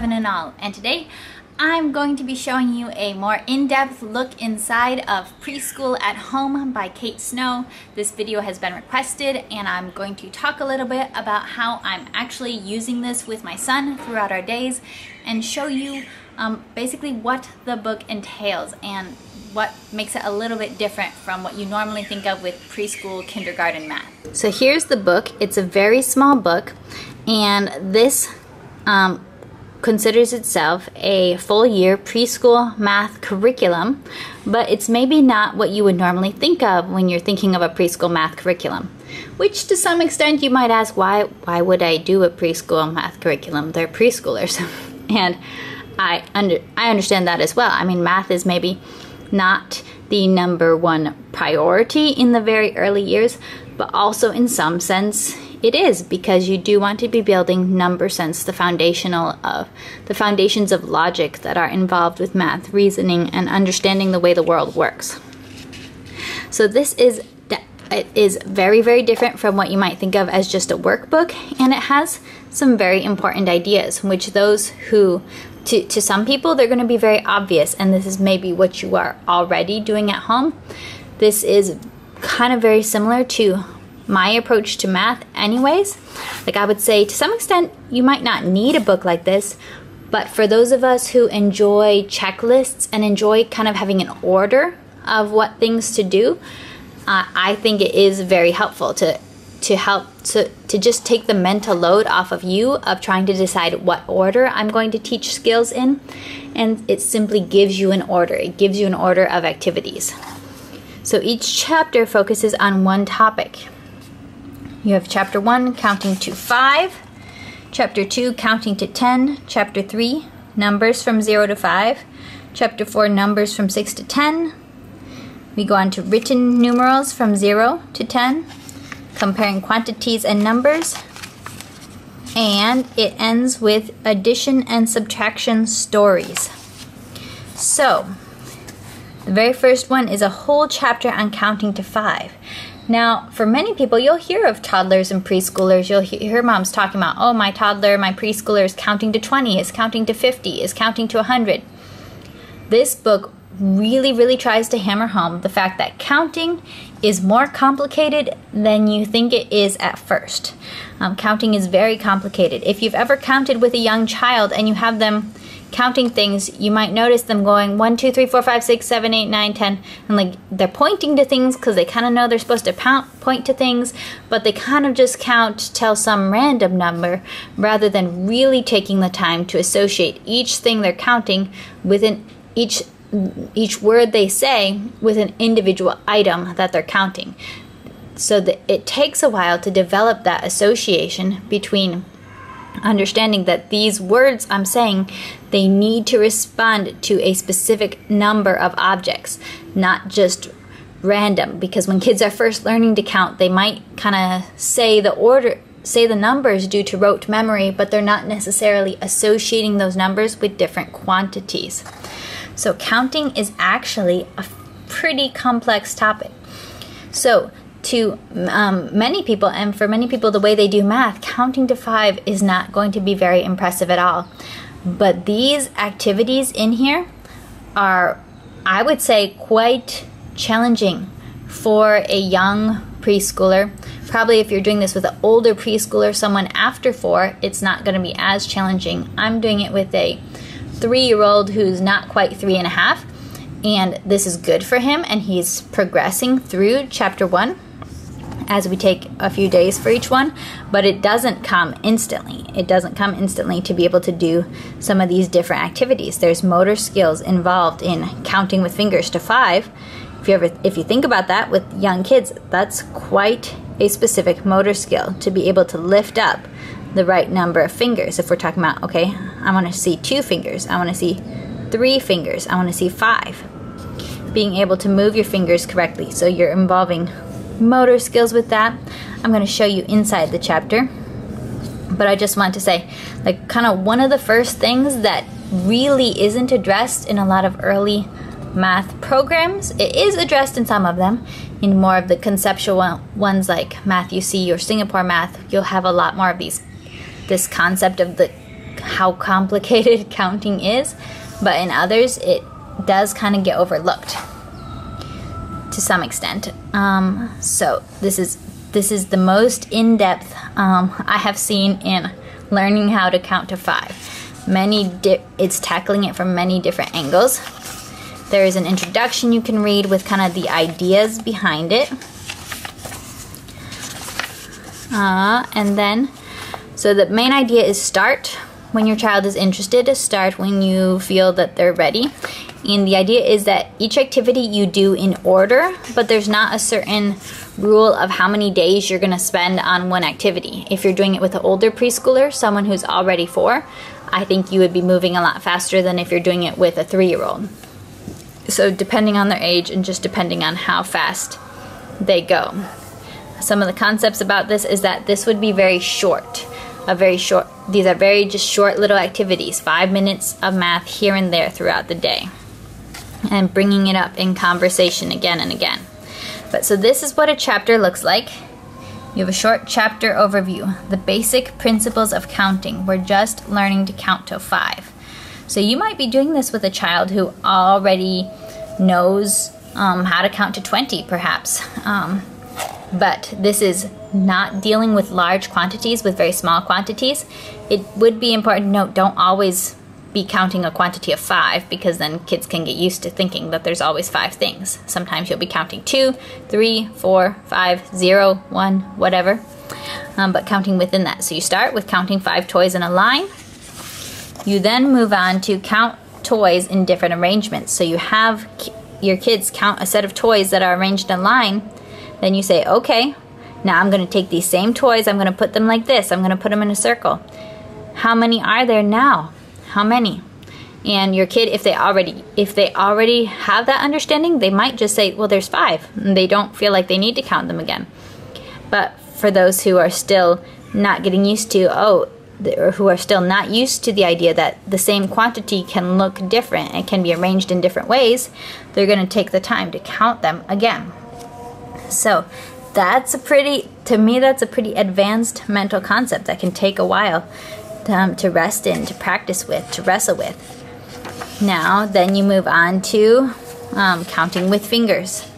7 in all, and today I'm going to be showing you a more in-depth look inside of Preschool at Home by Kate Snow. This video has been requested, and I'm going to talk a little bit about how I'm actually using this with my son throughout our days and show you basically what the book entails and what makes it a little bit different from what you normally think of with preschool, kindergarten math. So here's the book. It's a very small book, and this considers itself a full year preschool math curriculum, but it's maybe not what you would normally think of when you're thinking of a preschool math curriculum, which to some extent you might ask, why would I do a preschool math curriculum? They're preschoolers. And I understand that as well. I mean, math is maybe not the number one priority in the very early years, but also in some sense it is, because you do want to be building number sense, the foundations of logic that are involved with math, reasoning, and understanding the way the world works. So this is very, very different from what you might think of as just a workbook, and it has some very important ideas, which those who to some people they're going to be very obvious, and this is maybe what you are already doing at home. This is kind of very similar to my approach to math anyways. Like, I would say to some extent you might not need a book like this, but for those of us who enjoy checklists and enjoy kind of having an order of what things to do, I think it is very helpful to just take the mental load off of you of trying to decide what order I'm going to teach skills in, and it simply gives you an order. It gives you an order of activities. So each chapter focuses on one topic. You have chapter 1, counting to 5, chapter 2, counting to 10, chapter 3, numbers from 0 to 5, chapter 4, numbers from 6 to 10. We go on to written numerals from 0 to 10, comparing quantities and numbers, and it ends with addition and subtraction stories. So the very first one is a whole chapter on counting to 5. Now, for many people, you'll hear of toddlers and preschoolers. You'll hear moms talking about, oh, my toddler, my preschooler is counting to 20, is counting to 50, is counting to 100. This book really, really tries to hammer home the fact that counting is more complicated than you think it is at first. Counting is very complicated. If you've ever counted with a young child and you have them counting things, you might notice them going 1, 2, 3, 4, 5, 6, 7, 8, 9, 10, and like they're pointing to things because they kind of know they're supposed to point to things, but they kind of just count till some random number rather than really taking the time to associate each thing they're counting with each word they say with an individual item that they're counting. So that it takes a while to develop that association between understanding that these words I'm saying, they need to respond to a specific number of objects, not just random, because when kids are first learning to count, they might kind of say the numbers due to rote memory, but they're not necessarily associating those numbers with different quantities. So counting is actually a pretty complex topic. So to many people, and for many people the way they do math, counting to 5 is not going to be very impressive at all. But these activities in here are, I would say, quite challenging for a young preschooler. Probably if you're doing this with an older preschooler, someone after 4, it's not going to be as challenging. I'm doing it with a 3-year-old who's not quite 3 and a half, and this is good for him, and he's progressing through chapter 1 as we take a few days for each one, but it doesn't come instantly. It doesn't come instantly to be able to do some of these different activities. There's motor skills involved in counting with fingers to 5. If you think about that with young kids, that's quite a specific motor skill to be able to lift up the right number of fingers. If we're talking about, okay, I want to see 2 fingers, I want to see 3 fingers, I want to see 5. Being able to move your fingers correctly, so you're involving motor skills with that. I'm going to show you inside the chapter, but I just want to say, like, kind of one of the first things that really isn't addressed in a lot of early math programs. It is addressed in some of them, in more of the conceptual ones like Math U See or Singapore Math. You'll have a lot more of this concept of the how complicated counting is, but in others it does kind of get overlooked to some extent. So this is the most in-depth I have seen in learning how to count to five. It's tackling it from many different angles. There is an introduction you can read with kind of the ideas behind it. And then, so the main idea is start when your child is interested, start when you feel that they're ready. And the idea is that each activity you do in order, but there's not a certain rule of how many days you're going to spend on one activity. If you're doing it with an older preschooler, someone who's already 4, I think you would be moving a lot faster than if you're doing it with a 3-year-old. So depending on their age and just depending on how fast they go. Some of the concepts about this is that this would be very short. These are very just short little activities, 5 minutes of math here and there throughout the day, and bringing it up in conversation again and again. But so this is what a chapter looks like. You have a short chapter overview. The basic principles of counting. We're just learning to count to 5. So you might be doing this with a child who already knows how to count to 20 perhaps. But this is not dealing with large quantities, with very small quantities. It would be important to note, don't always be counting a quantity of 5, because then kids can get used to thinking that there's always 5 things. Sometimes you'll be counting 2, 3, 4, 5, 0, 1, whatever, but counting within that. So you start with counting 5 toys in a line. You then move on to count toys in different arrangements. So you have your kids count a set of toys that are arranged in line. Then you say, okay, now I'm going to take these same toys, I'm going to put them like this, I'm going to put them in a circle. How many are there now? How many? And your kid, if they already have that understanding, they might just say, well, there's 5, and they don't feel like they need to count them again. But for those who are still not getting used to, or who are still not used to the idea that the same quantity can look different and can be arranged in different ways, they're going to take the time to count them again. So that's a pretty, to me, that's a pretty advanced mental concept that can take a while to rest in, to practice with, to wrestle with. Now, then you move on to counting with fingers.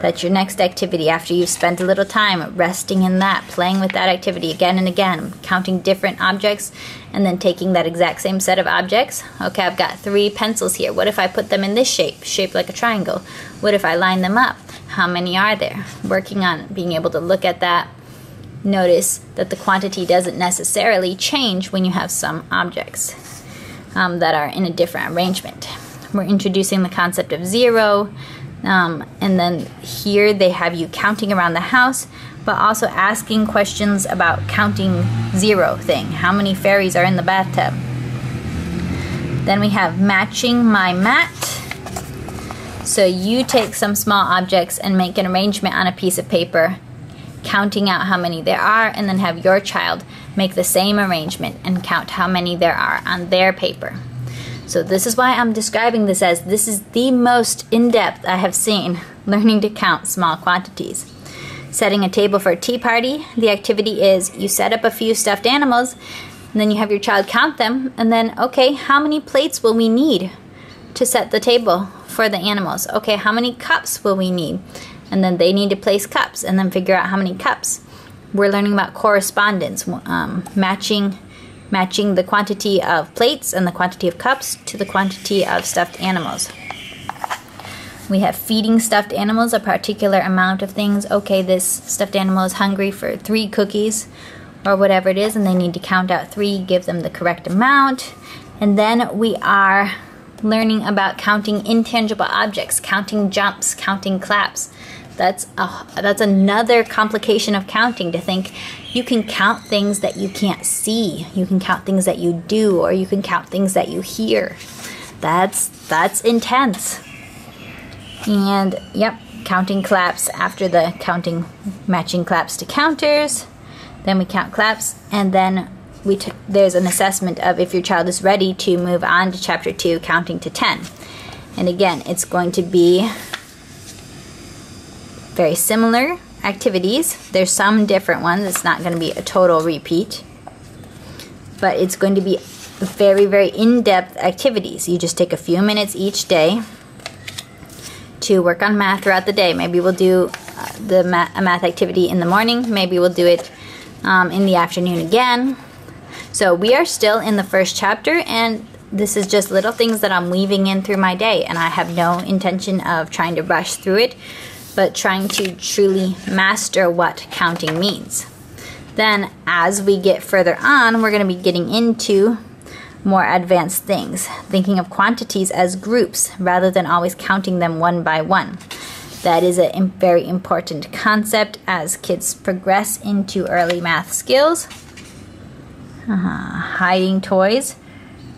That's your next activity after you've spent a little time resting in that, playing with that activity again and again, counting different objects, and then taking that exact same set of objects. Okay, I've got 3 pencils here. What if I put them in this shape, shaped like a triangle? What if I line them up? How many are there? Working on being able to look at that, notice that the quantity doesn't necessarily change when you have some objects that are in a different arrangement. We're introducing the concept of 0, and then here they have you counting around the house, but also asking questions about counting 0 thing. How many fairies are in the bathtub? Then we have matching my mat. So you take some small objects and make an arrangement on a piece of paper, counting out how many there are, and then have your child make the same arrangement and count how many there are on their paper. So this is why I'm describing this as, this is the most in-depth I have seen learning to count small quantities. Setting a table for a tea party. The activity is you set up a few stuffed animals, and then you have your child count them, and then, okay, how many plates will we need to set the table for the animals? Okay, how many cups will we need? And then they need to place cups and then figure out how many cups. We're learning about correspondence, matching the quantity of plates and the quantity of cups to the quantity of stuffed animals. We have feeding stuffed animals a particular amount of things. Okay, this stuffed animal is hungry for 3 cookies or whatever it is, and they need to count out 3, give them the correct amount. And then we are learning about counting intangible objects, counting jumps, counting claps. That's another complication of counting, to think you can count things that you can't see. You can count things that you do, or you can count things that you hear. That's intense. And yep, counting claps after the counting, matching claps to counters. Then we count claps, and then there's an assessment of if your child is ready to move on to chapter 2, counting to 10. And again, it's going to be very similar activities. There's some different ones. It's not going to be a total repeat, but it's going to be very, very in-depth activities. You just take a few minutes each day to work on math throughout the day. Maybe we'll do a math activity in the morning. Maybe we'll do it in the afternoon again. So we are still in the first chapter, and this is just little things that I'm weaving in through my day, and I have no intention of trying to rush through it, but trying to truly master what counting means. Then as we get further on, we're going to be getting into more advanced things, thinking of quantities as groups rather than always counting them one by one. That is a very important concept as kids progress into early math skills. Hiding toys,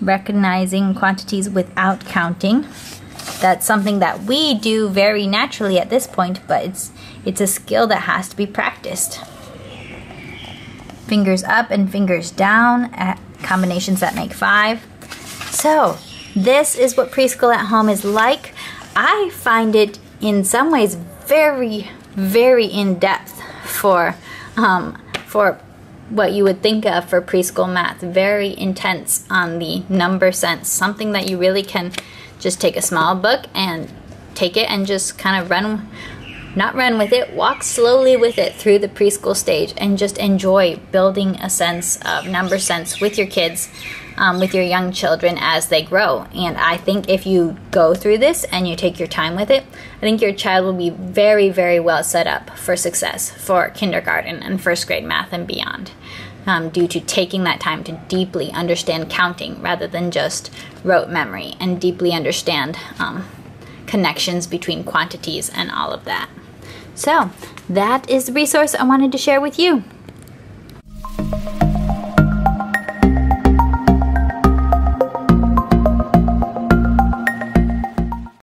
recognizing quantities without counting. That's something that we do very naturally at this point, but it's a skill that has to be practiced. Fingers up and fingers down at combinations that make 5. So this is what preschool at home is like. I find it in some ways very, very in-depth for what you would think of for preschool math. Very intense on the number sense. Something that you really can just take a small book and take it and just kind of run, not run with it, walk slowly with it through the preschool stage and just enjoy building a sense of number sense with your kids, with your young children as they grow. And I think if you go through this and you take your time with it, I think your child will be very, very well set up for success for kindergarten and first grade math and beyond, due to taking that time to deeply understand counting rather than just rote memory, and deeply understand connections between quantities and all of that. So that is the resource I wanted to share with you.